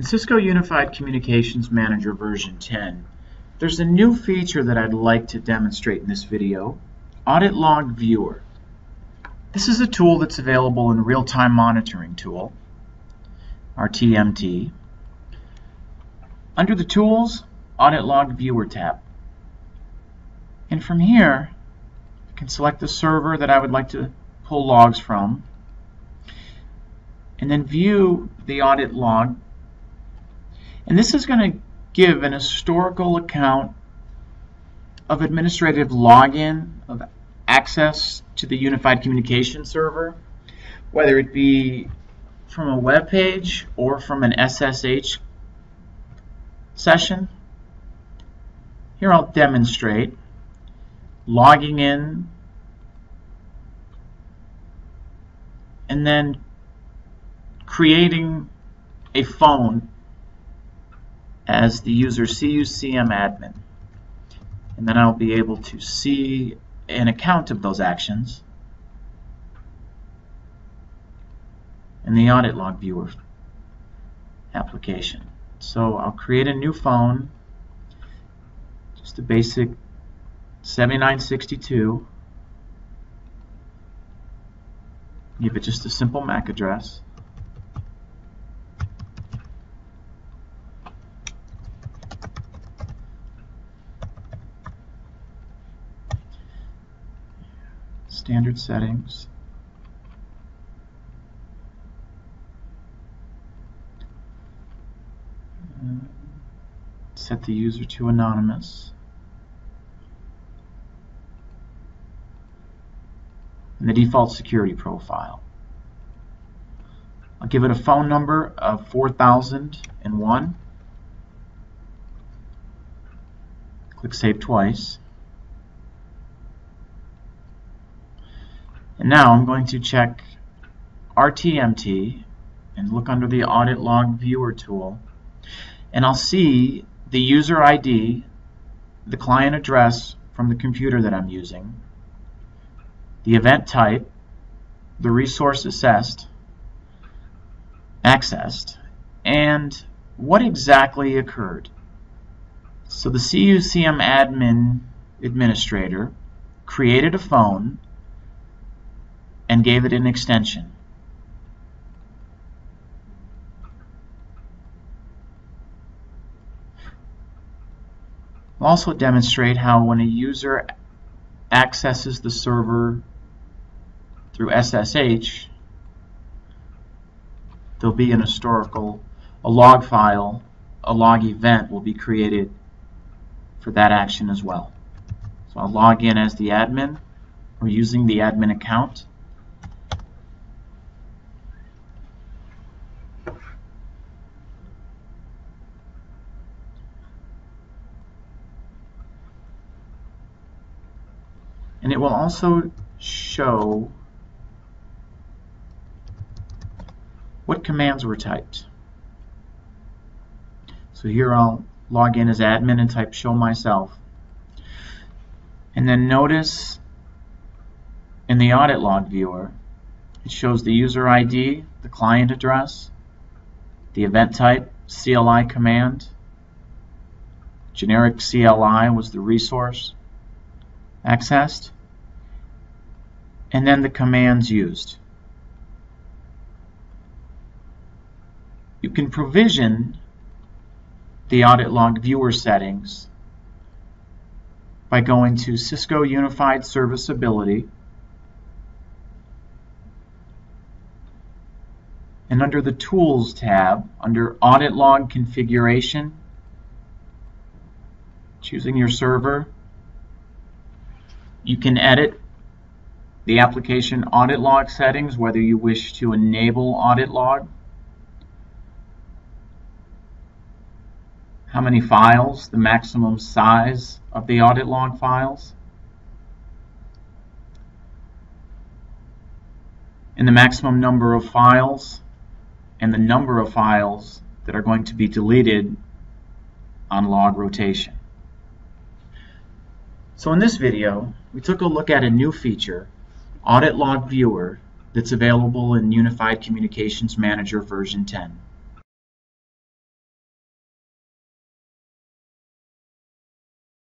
In Cisco Unified Communications Manager version 10, there's a new feature that I'd like to demonstrate in this video, Audit Log Viewer. This is a tool that's available in Real-Time Monitoring Tool, RTMT. Under the Tools, Audit Log Viewer tab. And from here, I can select the server that I would like to pull logs from, and then view the audit log. And this is going to give an historical account of administrative login, of access to the Unified Communication Server, whether it be from a web page or from an SSH session. Here I'll demonstrate logging in and then creating a phone as the user CUCM admin, and then I'll be able to see an account of those actions in the Audit Log Viewer application. So I'll create a new phone, just a basic 7962, give it just a simple MAC address, standard settings, set the user to anonymous, and the default security profile. I'll give it a phone number of 4001, click save twice. And now I'm going to check RTMT and look under the Audit Log Viewer tool, and I'll see the user ID, the client address from the computer that I'm using, the event type, the resource accessed, and what exactly occurred. So the CUCM admin administrator created a phone and gave it an extension. I'll also demonstrate how when a user accesses the server through SSH, there'll be an historical, a log file, a log event will be created for that action as well. So I'll log in as the admin or using the admin account. And it will also show what commands were typed. So here I'll log in as admin and type show myself. And then notice in the Audit Log Viewer, it shows the user ID, the client address, the event type, CLI command, generic CLI was the resource accessed, and then the commands used. You can provision the Audit Log Viewer settings by going to Cisco Unified Serviceability, and under the Tools tab, under Audit Log Configuration, choosing your server, you can edit the application audit log settings, whether you wish to enable audit log, how many files, the maximum size of the audit log files, and the maximum number of files, and the number of files that are going to be deleted on log rotation. So in this video, we took a look at a new feature, Audit Log Viewer, that's available in Unified Communications Manager version 10.